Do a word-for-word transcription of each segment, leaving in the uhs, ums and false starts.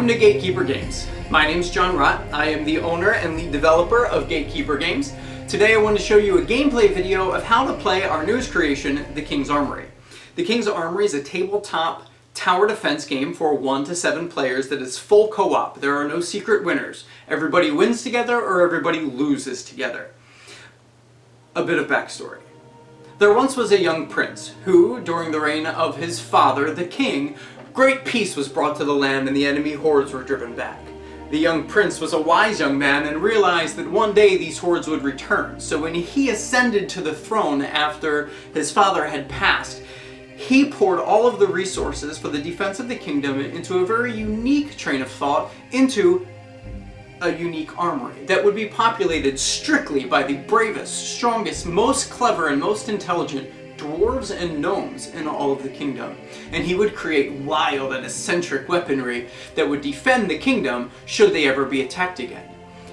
Welcome to Gatekeeper Games. My name is John Wrot. I am the owner and lead developer of Gatekeeper Games. Today I want to show you a gameplay video of how to play our newest creation, The King's Armory. The King's Armory is a tabletop tower defense game for one to seven players that is full co-op. There are no secret winners. Everybody wins together or everybody loses together. A bit of backstory. There once was a young prince who, during the reign of his father, the king, great peace was brought to the land and the enemy hordes were driven back. The young prince was a wise young man and realized that one day these hordes would return. So when he ascended to the throne after his father had passed, he poured all of the resources for the defense of the kingdom into a very unique train of thought, into a unique armory that would be populated strictly by the bravest, strongest, most clever, and most intelligent dwarves and gnomes in all of the kingdom, and he would create wild and eccentric weaponry that would defend the kingdom should they ever be attacked again.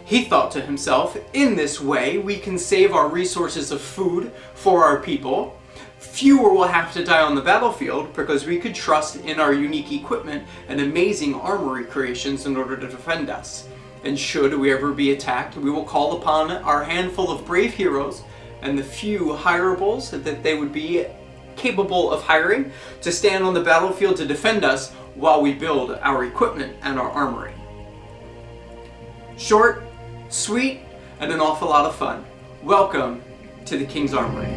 He thought to himself, in this way we can save our resources of food for our people, fewer will have to die on the battlefield because we could trust in our unique equipment and amazing armory creations in order to defend us. And should we ever be attacked, we will call upon our handful of brave heroes and the few hireables that they would be capable of hiring to stand on the battlefield to defend us while we build our equipment and our armory. Short, sweet, and an awful lot of fun. Welcome to the King's Armory.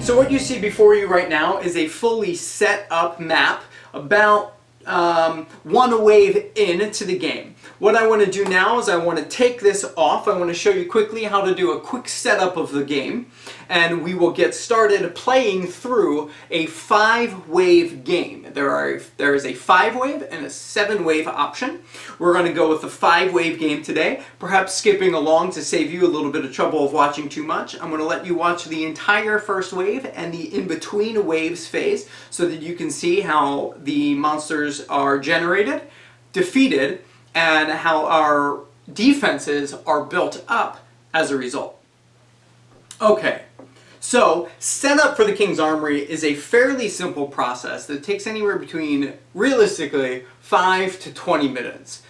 So what you see before you right now is a fully set up map about um, one wave into the game. What I want to do now is I want to take this off. I want to show you quickly how to do a quick setup of the game, and we will get started playing through a five-wave game. There are there is a five-wave and a seven-wave option. We're going to go with the five-wave game today, perhaps skipping along to save you a little bit of trouble of watching too much. I'm going to let you watch the entire first wave and the in-between waves phase so that you can see how the monsters are generated, defeated, and how our defenses are built up as a result. Okay, so setup for the King's Armory is a fairly simple process that takes anywhere between, realistically, five to twenty minutes.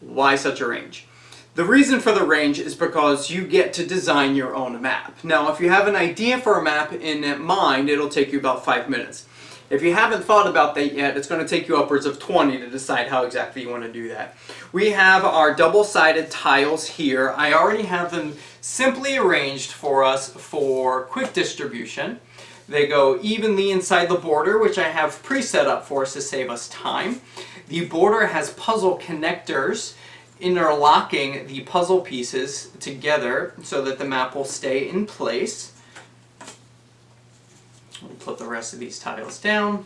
Why such a range? The reason for the range is because you get to design your own map. Now, if you have an idea for a map in mind, it'll take you about five minutes. If you haven't thought about that yet, it's going to take you upwards of twenty to decide how exactly you want to do that. We have our double-sided tiles here. I already have them simply arranged for us for quick distribution. They go evenly inside the border, which I have pre-set up for us to save us time. The border has puzzle connectors interlocking the puzzle pieces together so that the map will stay in place. We'll put the rest of these tiles down.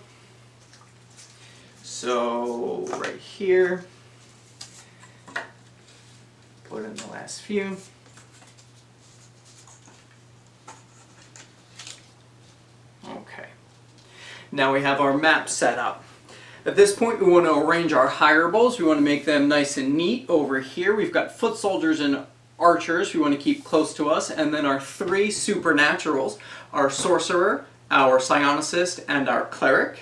So right here, put in the last few. Okay. Now we have our map set up. At this point, we want to arrange our hireables. We want to make them nice and neat over here. We've got foot soldiers and archers we want to keep close to us, and then our three supernaturals, our sorcerer, our Psionicist, and our Cleric.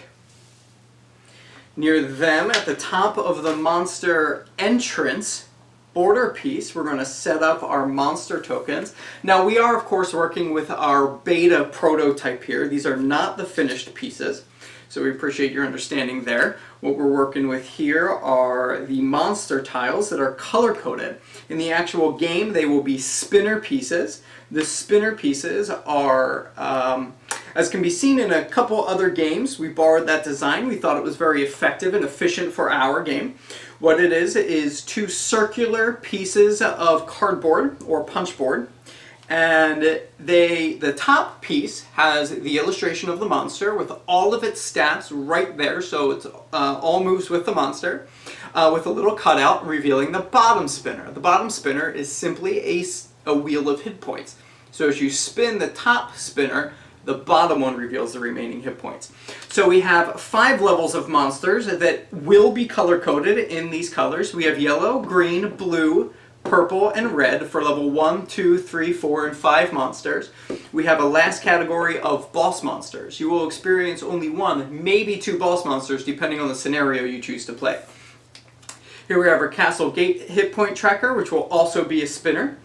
Near them, at the top of the monster entrance border piece, we're going to set up our monster tokens. Now, we are, of course, working with our beta prototype here. These are not the finished pieces, so we appreciate your understanding there. What we're working with here are the monster tiles that are color-coded. In the actual game, they will be spinner pieces. The spinner pieces are... Um, As can be seen in a couple other games, we borrowed that design. We thought it was very effective and efficient for our game. What it is is two circular pieces of cardboard or punch board, and they the top piece has the illustration of the monster with all of its stats right there, so it's uh, all moves with the monster, uh, with a little cutout revealing the bottom spinner. The bottom spinner is simply a, a wheel of hit points. So as you spin the top spinner, the bottom one reveals the remaining hit points. So we have five levels of monsters that will be color-coded in these colors. We have yellow, green, blue, purple, and red for level one, two, three, four, and five monsters. We have a last category of boss monsters. You will experience only one, maybe two boss monsters, depending on the scenario you choose to play. Here we have our Castle Gate hit point tracker, which will also be a spinner.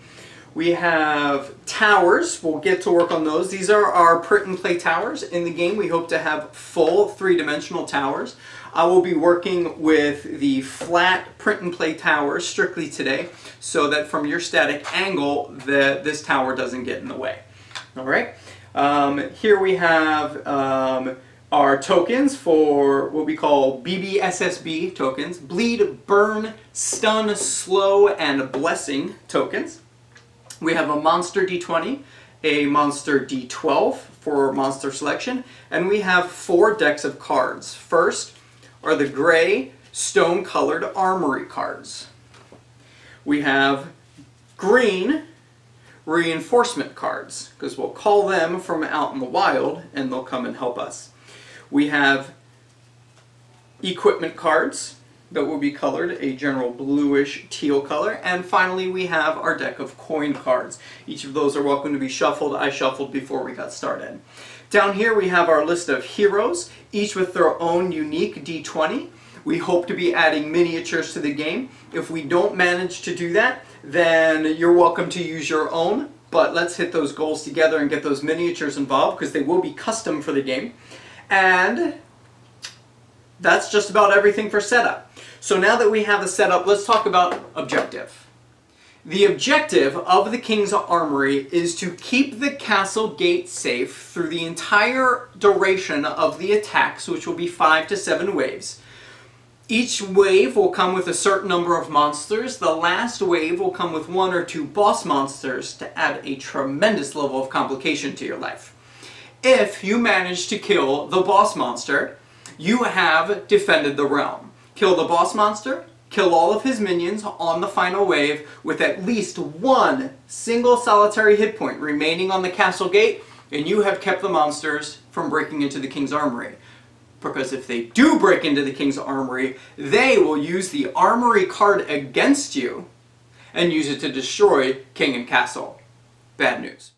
We have towers. We'll get to work on those. These are our print and play towers. In the game, we hope to have full three-dimensional towers. I will be working with the flat print and play towers strictly today, so that from your static angle, the, this tower doesn't get in the way. All right. Um, here we have um, our tokens for what we call B B S S B tokens: bleed, burn, stun, slow, and blessing tokens. We have a monster D twenty, a monster D twelve for monster selection, and we have four decks of cards. First are the gray stone-colored armory cards. We have green reinforcement cards, because we'll call them from out in the wild and they'll come and help us. We have equipment cards that will be colored a general bluish teal color. And finally, we have our deck of coin cards. Each of those are welcome to be shuffled. I shuffled before we got started. Down here we have our list of heroes, each with their own unique D twenty. We hope to be adding miniatures to the game. If we don't manage to do that, then you're welcome to use your own, but let's hit those goals together and get those miniatures involved, because they will be custom for the game. And that's just about everything for setup. So now that we have the setup, let's talk about objective. The objective of the King's Armory is to keep the castle gate safe through the entire duration of the attacks, which will be five to seven waves. Each wave will come with a certain number of monsters. The last wave will come with one or two boss monsters to add a tremendous level of complication to your life. If you manage to kill the boss monster, you have defended the realm. Kill the boss monster, kill all of his minions on the final wave with at least one single solitary hit point remaining on the castle gate, and you have kept the monsters from breaking into the King's Armory. Because if they do break into the King's Armory, they will use the armory card against you and use it to destroy king and castle. Bad news.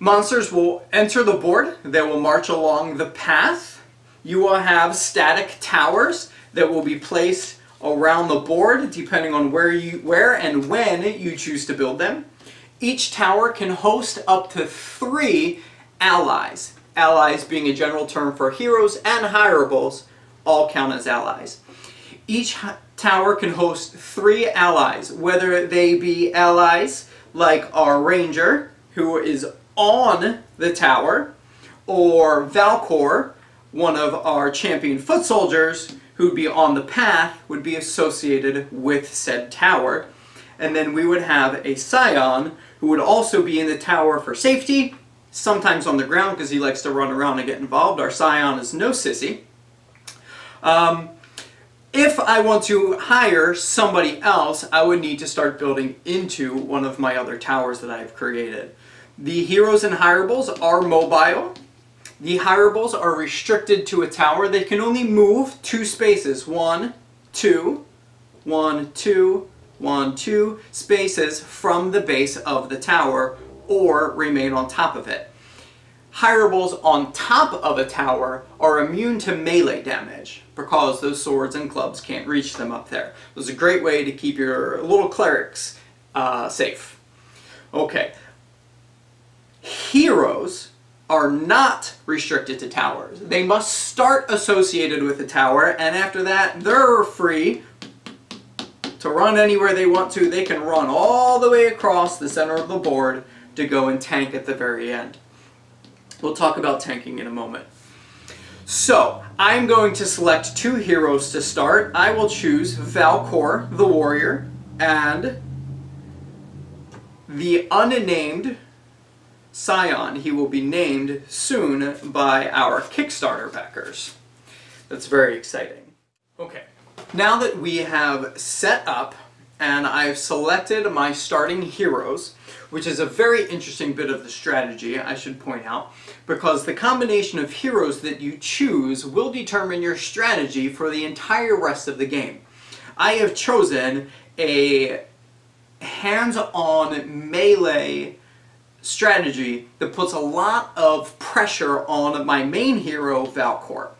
Monsters will enter the board. They will march along the path. You will have static towers that will be placed around the board depending on where you, where and when you choose to build them. Each tower can host up to three allies. Allies being a general term for heroes, and hirables all count as allies. Each tower can host three allies, whether they be allies like our Ranger, who is on the tower, or Valkor, one of our champion foot soldiers, who'd be on the path, would be associated with said tower. And then we would have a Scion, who would also be in the tower for safety, sometimes on the ground because he likes to run around and get involved. Our Scion is no sissy. Um, if I want to hire somebody else, I would need to start building into one of my other towers that I've created. The heroes and hirables are mobile. The hirables are restricted to a tower. They can only move two spaces. One, two, one, two, one, two spaces from the base of the tower, or remain on top of it. Hirables on top of a tower are immune to melee damage because those swords and clubs can't reach them up there. It was a great way to keep your little clerics uh, safe. Okay. Heroes are not restricted to towers. They must start associated with a tower, and after that they're free to run anywhere they want to. They can run all the way across the center of the board to go and tank at the very end. We'll talk about tanking in a moment. So I'm going to select two heroes to start. I will choose Valkor the warrior and the unnamed Scion. He will be named soon by our Kickstarter backers. That's very exciting. Okay, now that we have set up and I've selected my starting heroes, which is a very interesting bit of the strategy, I should point out, because the combination of heroes that you choose will determine your strategy for the entire rest of the game. I have chosen a hands-on melee strategy that puts a lot of pressure on my main hero, Valkor.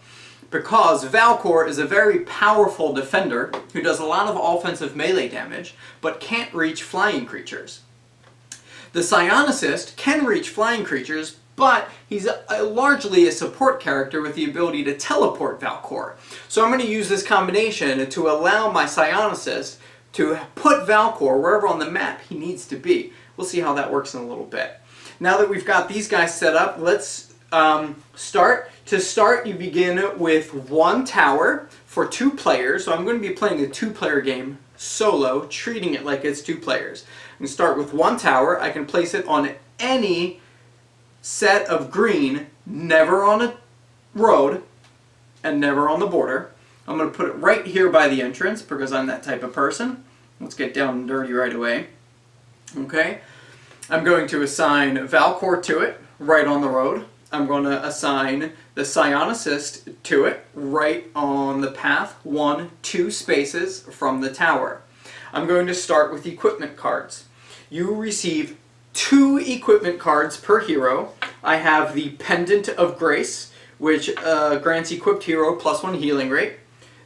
because Valkor is a very powerful defender who does a lot of offensive melee damage, but can't reach flying creatures. The Psionicist can reach flying creatures, but he's a, a, largely a support character with the ability to teleport Valkor. So I'm going to use this combination to allow my Psionicist to put Valkor wherever on the map he needs to be. We'll see how that works in a little bit. Now that we've got these guys set up, let's um, start. To start, you begin with one tower for two players. So I'm going to be playing a two-player game solo, treating it like it's two players. I'm going to start with one tower. I can place it on any set of green, never on a road and never on the border. I'm going to put it right here by the entrance because I'm that type of person. Let's get down and dirty right away. Okay, I'm going to assign Valkor to it right on the road. I'm going to assign the Psionicist to it right on the path, one, two spaces from the tower. I'm going to start with equipment cards. You receive two equipment cards per hero. I have the Pendant of Grace, which uh, grants equipped hero plus one healing rate.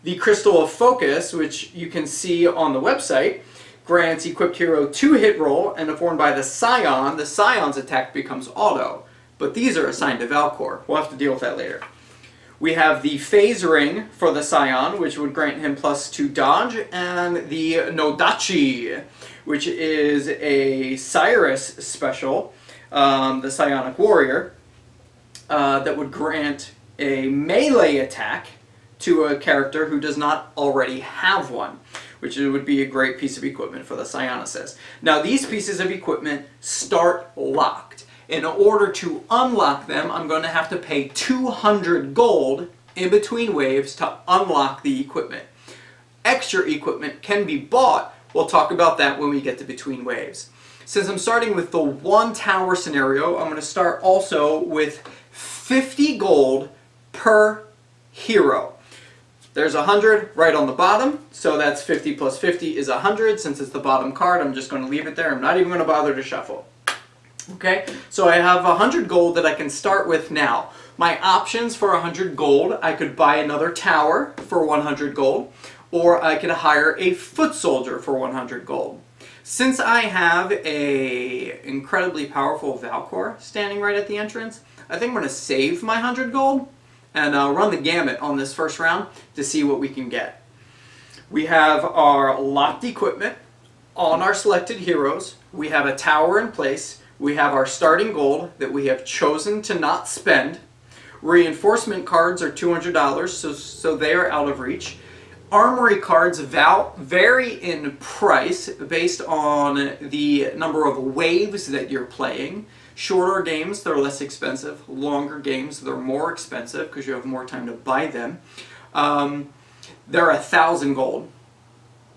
The Crystal of Focus, which you can see on the website, grants equipped hero two hit roll, and if worn by the Scion, the Scion's attack becomes auto. But these are assigned to Valkor. We'll have to deal with that later. We have the Phase Ring for the Scion, which would grant him plus two dodge, and the Nodachi, which is a Cyrus special, um, the Psionic Warrior, uh, that would grant a melee attack to a character who does not already have one, which would be a great piece of equipment for the Psionicist. Now these pieces of equipment start locked. In order to unlock them, I'm going to have to pay two hundred gold in between waves to unlock the equipment. Extra equipment can be bought. We'll talk about that when we get to between waves. Since I'm starting with the one tower scenario, I'm going to start also with fifty gold per hero. There's one hundred right on the bottom, so that's fifty plus fifty is one hundred. Since it's the bottom card, I'm just going to leave it there. I'm not even going to bother to shuffle. Okay, so I have one hundred gold that I can start with now. My options for one hundred gold, I could buy another tower for one hundred gold, or I could hire a foot soldier for one hundred gold. Since I have a incredibly powerful Valkor standing right at the entrance, I think I'm going to save my one hundred gold and uh, run the gamut on this first round to see what we can get. We have our locked equipment on our selected heroes. We have a tower in place. We have our starting gold that we have chosen to not spend. Reinforcement cards are two hundred dollars, so, so they are out of reach. Armory cards vary in price based on the number of waves that you're playing. Shorter games, they're less expensive. Longer games, they're more expensive because you have more time to buy them. Um, they're one thousand gold.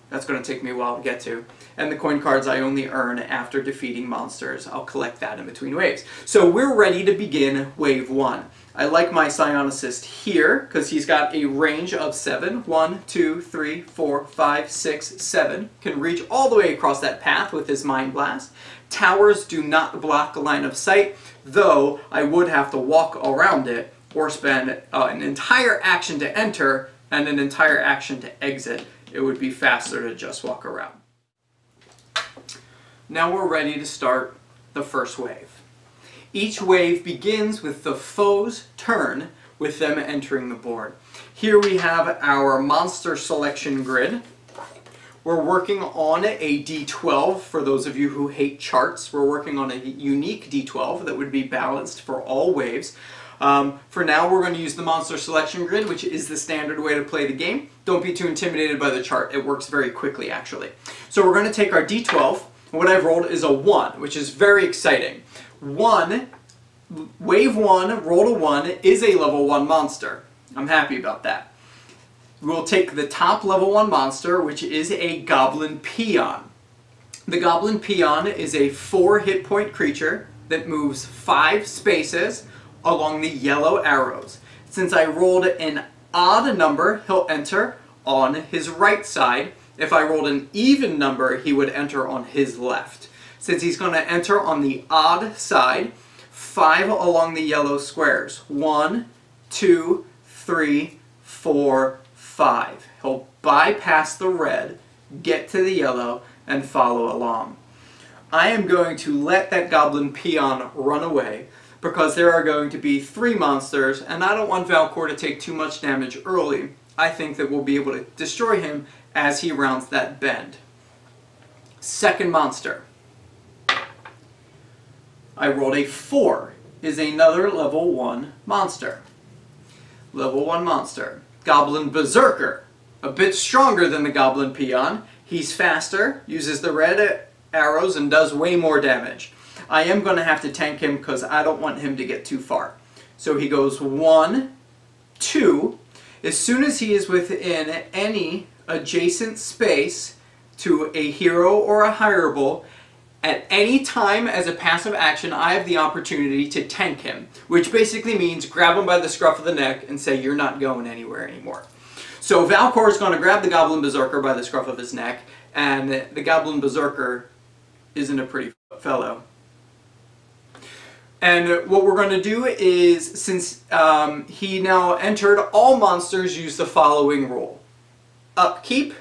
That's going to take me a while to get to. And the coin cards I only earn after defeating monsters. I'll collect that in between waves. So we're ready to begin wave one. I like my Psionicist here because he's got a range of seven. One, two, three, four, five, six, seven. Can reach all the way across that path with his Mind Blast. Towers do not block a line of sight, though I would have to walk around it or spend uh, an entire action to enter and an entire action to exit. It would be faster to just walk around. Now we're ready to start the first wave. Each wave begins with the foe's turn, with them entering the board. Here we have our monster selection grid. We're working on a D twelve, for those of you who hate charts. We're working on a unique D twelve that would be balanced for all waves. Um, for now, we're going to use the monster selection grid, which is the standard way to play the game. Don't be too intimidated by the chart. It works very quickly, actually. So we're going to take our D twelve. What I've rolled is a one, which is very exciting. One, wave one, roll to one, is a level one monster. I'm happy about that. We'll take the top level one monster, which is a Goblin Peon. The Goblin Peon is a four hit point creature that moves five spaces along the yellow arrows. Since I rolled an odd number, he'll enter on his right side. If I rolled an even number, he would enter on his left. Since he's going to enter on the odd side, five along the yellow squares. One, two, three, four, five. He'll bypass the red, get to the yellow, and follow along. I am going to let that Goblin Peon run away because there are going to be three monsters, and I don't want Valkor to take too much damage early. I think that we'll be able to destroy him as he rounds that bend. Second monster. I rolled a four. Is another level one monster. Level one monster. Goblin Berserker. A bit stronger than the Goblin Peon. He's faster, uses the red arrows, and does way more damage. I am going to have to tank him because I don't want him to get too far. So he goes one, two. As soon as he is within any adjacent space to a hero or a hireable, at any time as a passive action, I have the opportunity to tank him, which basically means grab him by the scruff of the neck and say, you're not going anywhere anymore. So Valkor is going to grab the Goblin Berserker by the scruff of his neck, and the Goblin Berserker isn't a pretty fellow. And what we're going to do is, since um, he now entered, all monsters use the following rule. Upkeep,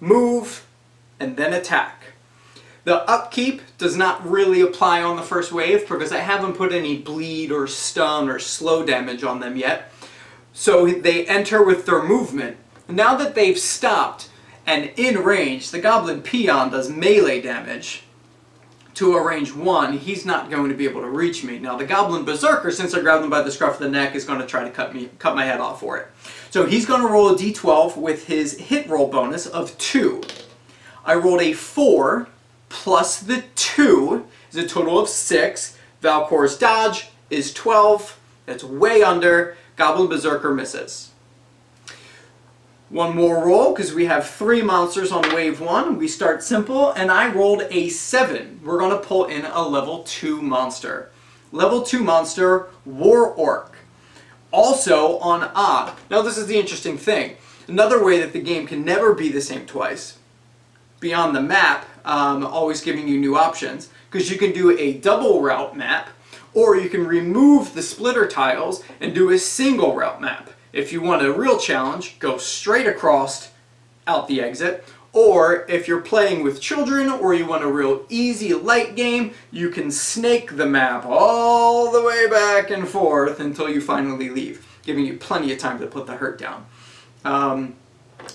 move, and then attack. The upkeep does not really apply on the first wave because I haven't put any bleed or stun or slow damage on them yet. So they enter with their movement. Now that they've stopped and in range, the Goblin Peon does melee damage to a range one. He's not going to be able to reach me. Now the Goblin Berserker, since I grabbed him by the scruff of the neck, is going to try to cut me, cut my head off for it. So he's going to roll a d twelve with his hit roll bonus of two. I rolled a four. Plus the two is a total of six. Valkor's dodge is twelve. That's way under. Goblin Berserker misses. One more roll, because we have three monsters on wave one. We start simple, and I rolled a seven. We're going to pull in a level two monster. Level two monster, War Orc. Also on odd. Now this is the interesting thing. Another way that the game can never be the same twice. Beyond the map, um, always giving you new options, because you can do a double route map, or you can remove the splitter tiles and do a single route map. If you want a real challenge, go straight across out the exit, or if you're playing with children or you want a real easy light game, you can snake the map all the way back and forth until you finally leave, giving you plenty of time to put the hurt down. Um,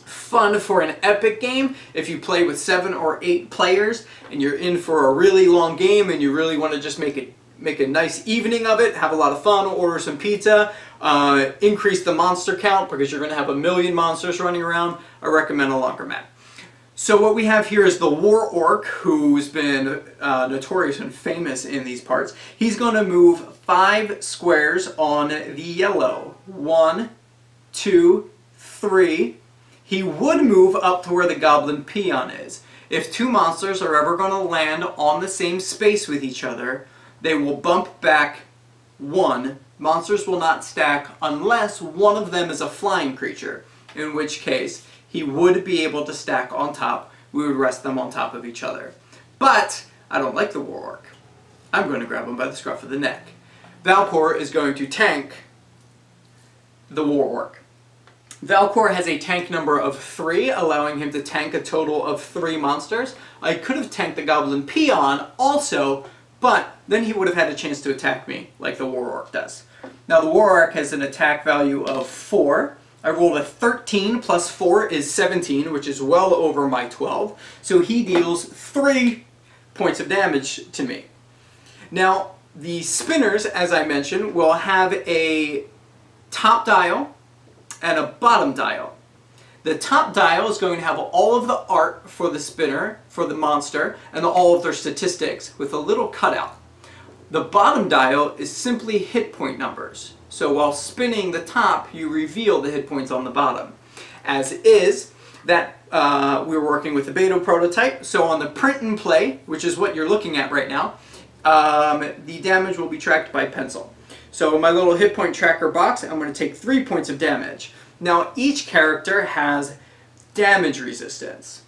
Fun for an epic game if you play with seven or eight players and you're in for a really long game and you really want to just make it make a nice evening of it, have a lot of fun, order some pizza, uh, increase the monster count because you're going to have a million monsters running around. I recommend a longer map. So what we have here is the War Orc, who's been uh, notorious and famous in these parts. He's going to move five squares on the yellow. One, two, three. He would move up to where the Goblin Peon is. If two monsters are ever going to land on the same space with each other, they will bump back one. Monsters will not stack unless one of them is a flying creature, in which case he would be able to stack on top. We would rest them on top of each other. But I don't like the War Orc. I'm going to grab him by the scruff of the neck. Valkor is going to tank the War Orc. Valkor has a tank number of three, allowing him to tank a total of three monsters. I could have tanked the Goblin Peon also, but then he would have had a chance to attack me, like the War Orc does. Now the War Orc has an attack value of four. I rolled a thirteen, plus four is seventeen, which is well over my twelve. So he deals three points of damage to me. Now the spinners, as I mentioned, will have a top dial and a bottom dial. The top dial is going to have all of the art for the spinner, for the monster, and all of their statistics with a little cutout. The bottom dial is simply hit point numbers. So while spinning the top, you reveal the hit points on the bottom. As is, that uh, we were working with the beta prototype, so on the print and play, which is what you're looking at right now, um, the damage will be tracked by pencil. So in my little hit point tracker box, I'm going to take three points of damage. Now each character has damage resistance.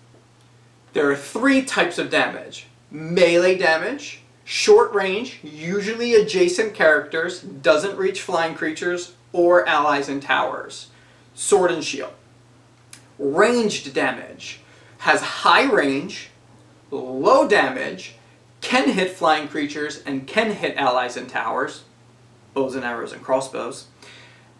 There are three types of damage. Melee damage, short range, usually adjacent characters, doesn't reach flying creatures or allies and towers. sword and shield. Ranged damage. Has high range, low damage, can hit flying creatures, and can hit allies and towers. Bows and arrows and crossbows.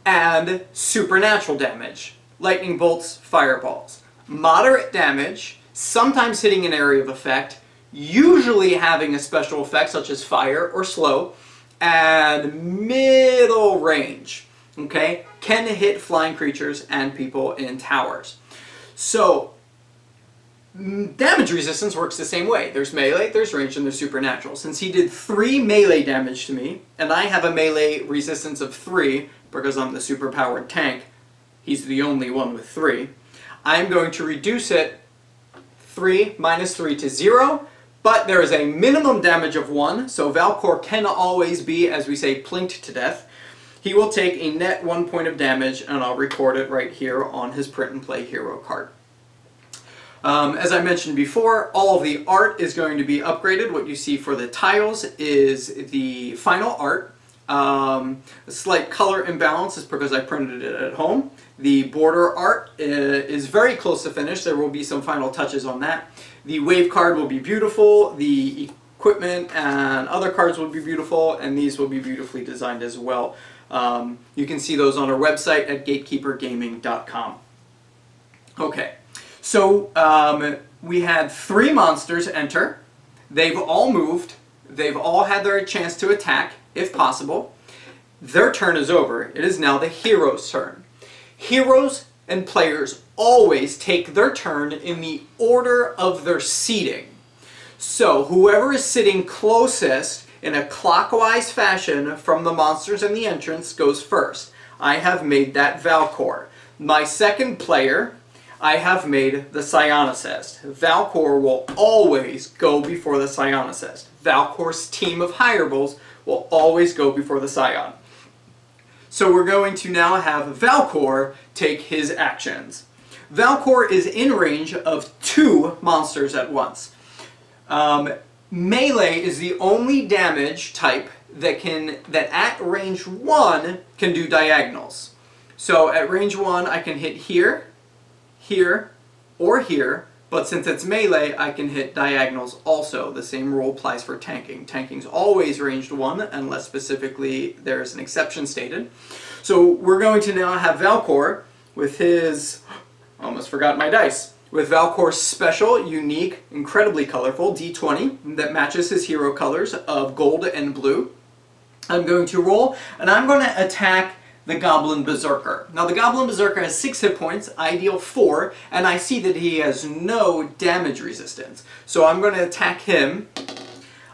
And supernatural damage. Lightning bolts, fireballs. Moderate damage, sometimes hitting an area of effect, usually having a special effect such as fire or slow, and middle range, okay, can hit flying creatures and people in towers. So, damage resistance works the same way. There's melee, there's range, and there's supernatural. Since he did three melee damage to me, and I have a melee resistance of three, because I'm the superpowered tank, he's the only one with three, I'm going to reduce it three minus three to zero, but there is a minimum damage of one, so Valkor can always be, as we say, plinked to death. He will take a net one point of damage, and I'll record it right here on his print and play hero card. Um, as I mentioned before, all of the art is going to be upgraded. What you see for the tiles is the final art. Um, a slight color imbalance is because I printed it at home. The border art is very close to finish. There will be some final touches on that. The wave card will be beautiful. The equipment and other cards will be beautiful, and these will be beautifully designed as well. Um, you can see those on our website at Gatekeeper Gaming dot com. Okay, so um, we had three monsters enter. They've all moved. They've all had their chance to attack, if possible. Their turn is over. It is now the hero's turn. Heroes and players always take their turn in the order of their seating. So whoever is sitting closest in a clockwise fashion from the monsters and the entrance goes first. I have made that Valkor. My second player, I have made the Psionicist. Valkor will always go before the Psionicist. Valkor's team of hireables will always go before the Scion. So we're going to now have Valkor take his actions. Valkor is in range of two monsters at once. Um, melee is the only damage type that can that at range one can do diagonals. So at range one I can hit here, here, or here, but since it's melee, I can hit diagonals also. The same rule applies for tanking. Tanking's always ranged one, unless specifically there's an exception stated. So we're going to now have Valkor with his... I almost forgot my dice. With Valkor's special, unique, incredibly colorful D twenty that matches his hero colors of gold and blue. I'm going to roll, and I'm going to attack the Goblin Berserker. Now the Goblin Berserker has six hit points, I deal four, and I see that he has no damage resistance. So I'm going to attack him.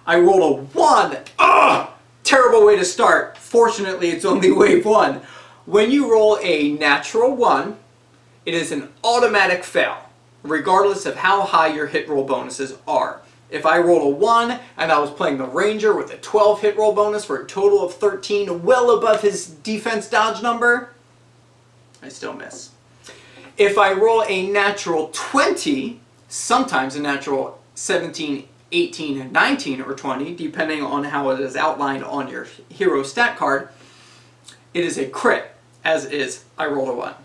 I rolled a one! Ugh! Terrible way to start. Fortunately, it's only wave one. When you roll a natural one, it is an automatic fail, regardless of how high your hit roll bonuses are. If I rolled a one and I was playing the Ranger with a twelve hit roll bonus for a total of thirteen, well above his defense dodge number, I still miss. If I roll a natural twenty, sometimes a natural seventeen, eighteen, nineteen, or twenty, depending on how it is outlined on your hero stat card, it is a crit, as is I rolled a one.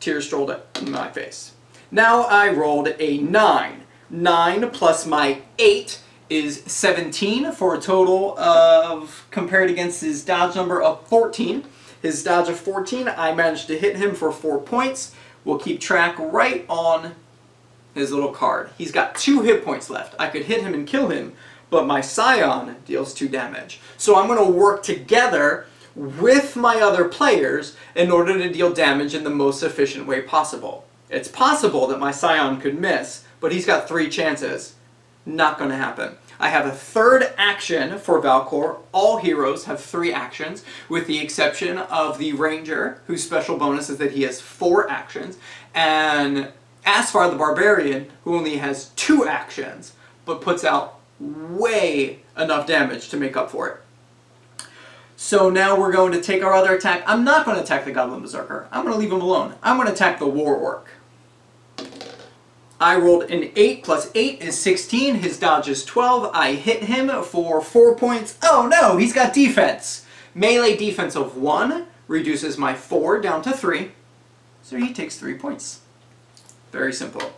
Tears strolled up in my face. Now I rolled a nine. nine plus my eight is seventeen for a total of, compared against his dodge number of fourteen. His dodge of fourteen, I managed to hit him for four points. We'll keep track right on his little card. He's got two hit points left. I could hit him and kill him, but my Scion deals two damage. So I'm going to work together with my other players in order to deal damage in the most efficient way possible. It's possible that my Scion could miss, but he's got three chances. Not going to happen. I have a third action for Valkor. All heroes have three actions, with the exception of the Ranger, whose special bonus is that he has four actions, and Asphar the Barbarian, who only has two actions, but puts out way enough damage to make up for it. So now we're going to take our other attack. I'm not going to attack the Goblin Berserker. I'm going to leave him alone. I'm going to attack the War Orc. I rolled an eight plus eight is sixteen. His dodge is twelve. I hit him for four points. Oh no, he's got defense. Melee defense of one reduces my four down to three. so he takes three points. Very simple.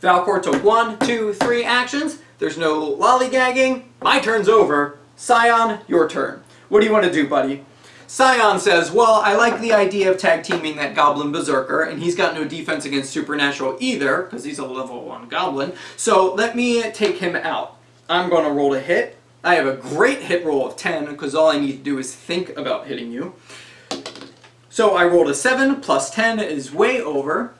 Valkor to one, two, three actions. There's no lollygagging. My turn's over. Scion, your turn. What do you want to do, buddy? Scion says, well, I like the idea of tag teaming that Goblin Berserker, and he's got no defense against Supernatural either, because he's a level one Goblin, so let me take him out. I'm going to roll a hit. I have a great hit roll of ten, because all I need to do is think about hitting you. So I rolled a seven, plus ten is way over.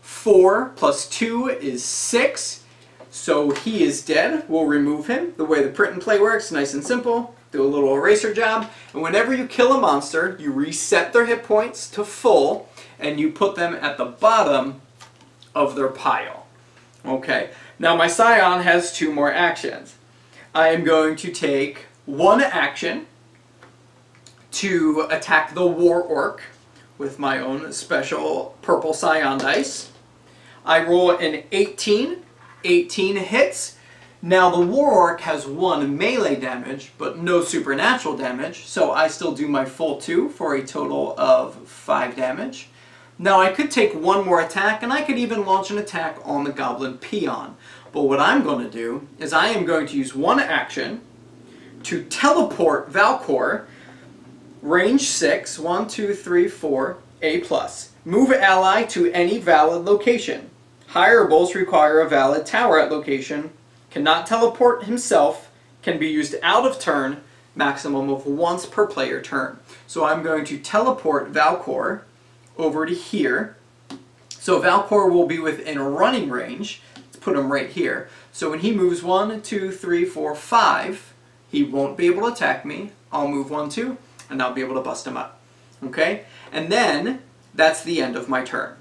four plus two is six, so he is dead. We'll remove him. The way the print and play works, nice and simple. Do a little eraser job, and whenever you kill a monster, you reset their hit points to full, and you put them at the bottom of their pile. Okay, now my Scion has two more actions. I am going to take one action to attack the War Orc with my own special purple Scion dice. I roll an eighteen. eighteen hits. Now the War Orc has one melee damage, but no supernatural damage, so I still do my full two for a total of five damage. Now I could take one more attack, and I could even launch an attack on the Goblin Peon. But what I'm going to do is I am going to use one action to teleport Valkor, range six, one, two, three, four, A+. Move ally to any valid location. Hireables require a valid tower at location. Cannot teleport himself, can be used out of turn, maximum of once per player turn. So I'm going to teleport Valkor over to here. So Valkor will be within running range. Let's put him right here. So when he moves one, two, three, four, five, he won't be able to attack me. I'll move one, two, and I'll be able to bust him up. Okay? And then, that's the end of my turn.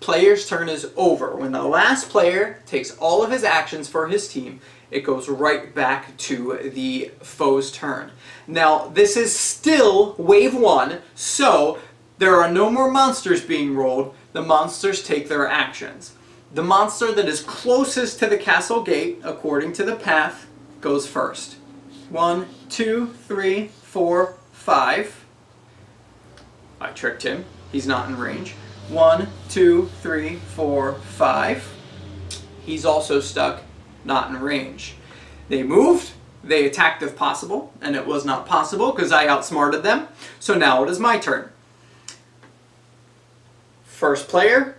Player's turn is over. When the last player takes all of his actions for his team, it goes right back to the foe's turn. Now, this is still wave one, so there are no more monsters being rolled. The monsters take their actions. The monster that is closest to the castle gate, according to the path, goes first. One, two, three, four, five. I tricked him. He's not in range. One, two, three, four, five. He's also stuck, not in range. They moved, they attacked if possible, and it was not possible because I outsmarted them. So now it is my turn. First player,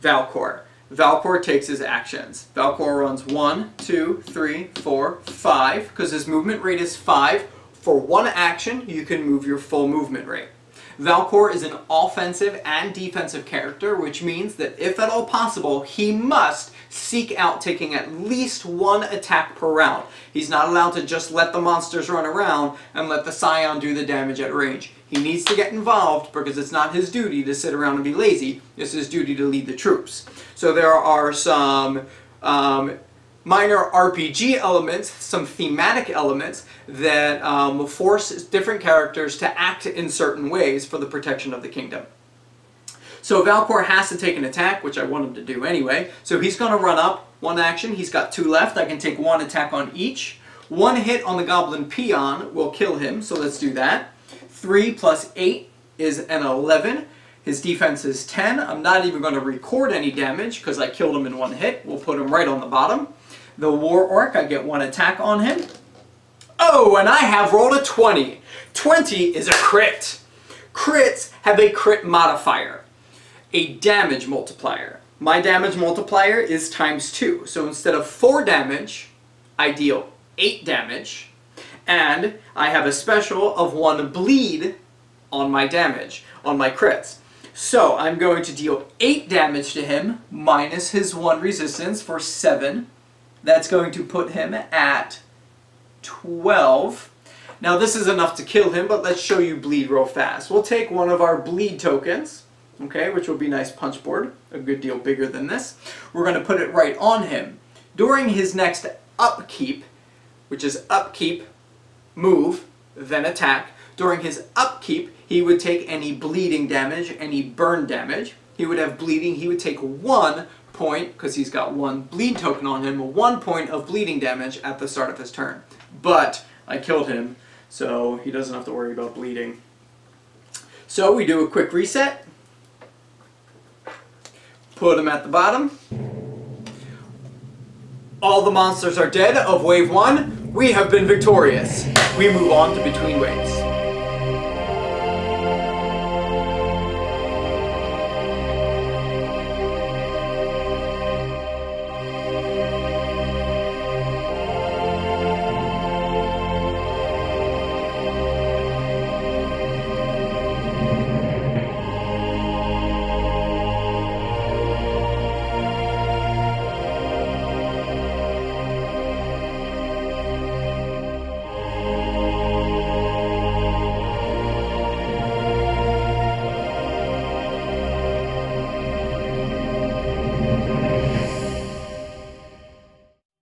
Valkor. Valkor takes his actions. Valkor runs one, two, three, four, five, because his movement rate is five. For one action, you can move your full movement rate. Valkor is an offensive and defensive character, which means that if at all possible, he must seek out taking at least one attack per round. He's not allowed to just let the monsters run around and let the Scion do the damage at range. He needs to get involved because it's not his duty to sit around and be lazy. It's his duty to lead the troops. So there are some um, minor R P G elements, some thematic elements that um, force different characters to act in certain ways for the protection of the kingdom. So Valkor has to take an attack, which I want him to do anyway. So he's going to run up one action. He's got two left. I can take one attack on each. One hit on the Goblin Peon will kill him, so let's do that. Three plus eight is an eleven. His defense is ten. I'm not even going to record any damage because I killed him in one hit. We'll put him right on the bottom. The War Orc, I get one attack on him. Oh, and I have rolled a twenty. twenty is a crit. Crits have a crit modifier, a damage multiplier. My damage multiplier is times two. So instead of four damage, I deal eight damage. And I have a special of one bleed on my damage, on my crits. So I'm going to deal eight damage to him, minus his one resistance for seven. That's going to put him at twelve. Now this is enough to kill him, but let's show you bleed real fast. We'll take one of our bleed tokens, okay, which will be nice punch board, a good deal bigger than this. We're going to put it right on him. During his next upkeep, which is upkeep, move, then attack. During his upkeep, he would take any bleeding damage, any burn damage. He would have bleeding, he would take one point, because he's got one bleed token on him, one point of bleeding damage at the start of his turn. But I killed him, so he doesn't have to worry about bleeding. So we do a quick reset, Put them at the bottom. All the monsters are dead of wave one. We have been victorious. We move on to between waves.